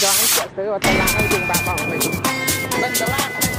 Cho anh sợ tới và tao làm anh dùng bà bảo mình. Mình đã làm